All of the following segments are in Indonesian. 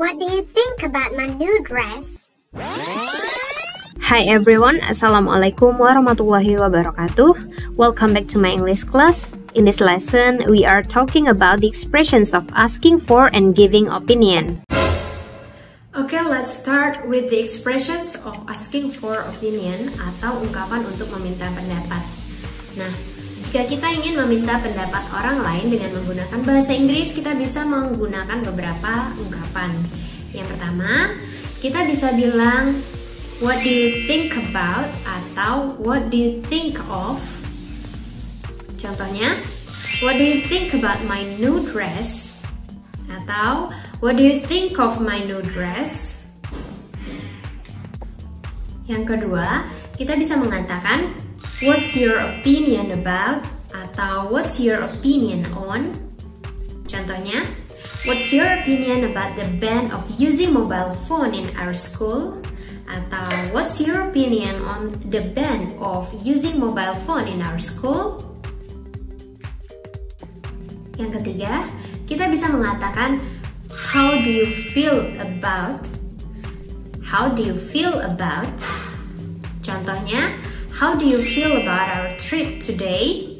What do you think about my new dress? Hi everyone, Assalamualaikum warahmatullahi wabarakatuh. Welcome back to my English class. In this lesson, we are talking about the expressions of asking for and giving opinion. Okay, let's start with the expressions of asking for opinion atau ungkapan untuk meminta pendapat. Nah, jika kita ingin meminta pendapat orang lain dengan menggunakan bahasa Inggris, kita bisa menggunakan beberapa ungkapan. Yang pertama, kita bisa bilang what do you think about atau what do you think of. Contohnya, what do you think about my new dress? Atau what do you think of my new dress? Yang kedua, kita bisa mengatakan what's your opinion about? Atau what's your opinion on? Contohnya, what's your opinion about the ban of using mobile phone in our school? Atau what's your opinion on the ban of using mobile phone in our school? Yang ketiga, kita bisa mengatakan how do you feel about? How do you feel about? Contohnya, how do you feel about our trip today?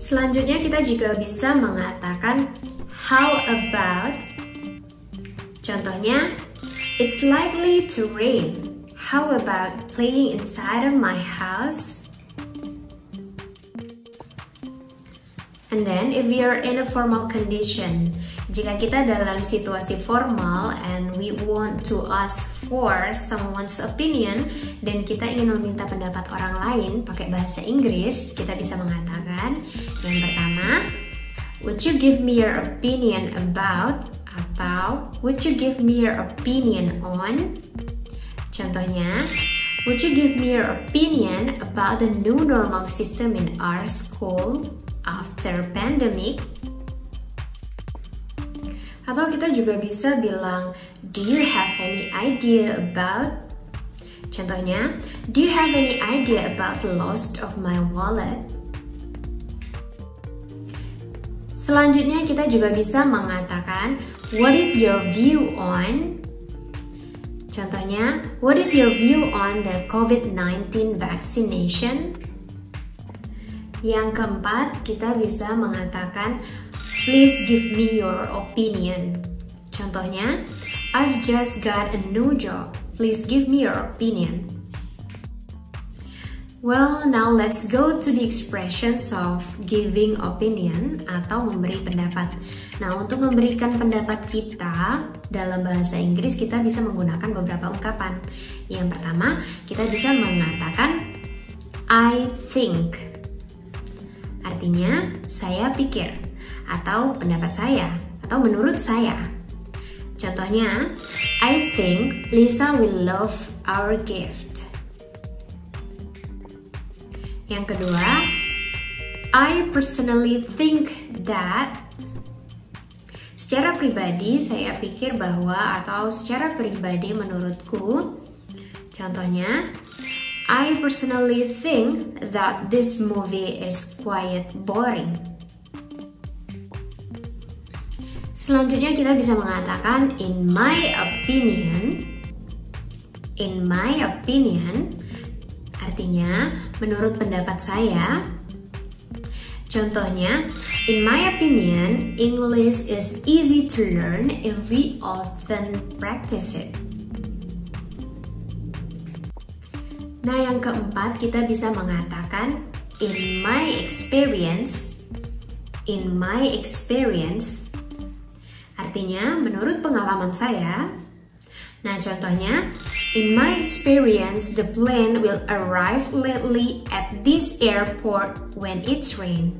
Selanjutnya kita juga bisa mengatakan how about? Contohnya, it's likely to rain. How about playing inside of my house? And then if we are in a formal condition, jika kita dalam situasi formal and we want to ask for someone's opinion dan kita ingin meminta pendapat orang lain pakai bahasa Inggris, kita bisa mengatakan yang pertama, would you give me your opinion about? Atau would you give me your opinion on? Contohnya, would you give me your opinion about the new normal system in our school after pandemic? Atau kita juga bisa bilang, do you have any idea about? Contohnya, do you have any idea about the loss of my wallet? Selanjutnya kita juga bisa mengatakan, what is your view on? Contohnya, what is your view on the COVID-19 vaccination? Yang keempat, kita bisa mengatakan, please give me your opinion. Contohnya, I've just got a new job. Please give me your opinion. Well, now let's go to the expressions of giving opinion atau memberi pendapat. Nah, untuk memberikan pendapat kita dalam bahasa Inggris, kita bisa menggunakan beberapa ungkapan. Yang pertama, kita bisa mengatakan I think. Artinya, saya pikir. Atau pendapat saya, atau menurut saya. Contohnya, I think Lisa will love our gift. Yang kedua, I personally think that. Secara pribadi saya pikir bahwa, atau secara pribadi menurutku. Contohnya, I personally think that this movie is quite boring. Selanjutnya kita bisa mengatakan in my opinion. In my opinion artinya menurut pendapat saya. Contohnya, in my opinion, English is easy to learn if we often practice it. Nah, yang keempat kita bisa mengatakan in my experience. In my experience artinya, menurut pengalaman saya. Nah, contohnya, in my experience, the plane will arrive lately at this airport when it's rain.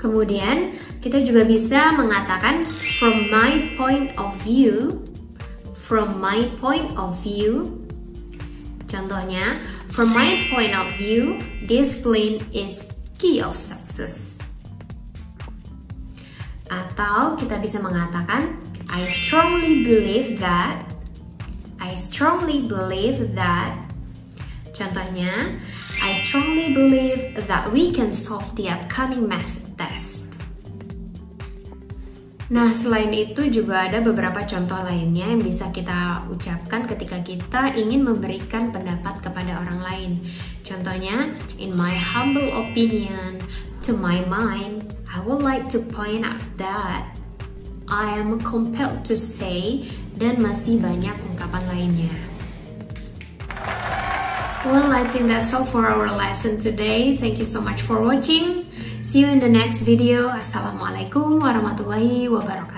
Kemudian, kita juga bisa mengatakan from my point of view. From my point of view. Contohnya, from my point of view, this plane is key of success. Atau kita bisa mengatakan I strongly believe that. I strongly believe that. Contohnya, I strongly believe that we can solve the upcoming math test. Nah, selain itu juga ada beberapa contoh lainnya yang bisa kita ucapkan ketika kita ingin memberikan pendapat kepada orang lain. Contohnya, in my humble opinion, to my mind, I would like to point out that I am compelled to say, dan masih banyak ungkapan lainnya. Well, I think that's all for our lesson today. Thank you so much for watching. See you in the next video. Assalamualaikum warahmatullahi wabarakatuh.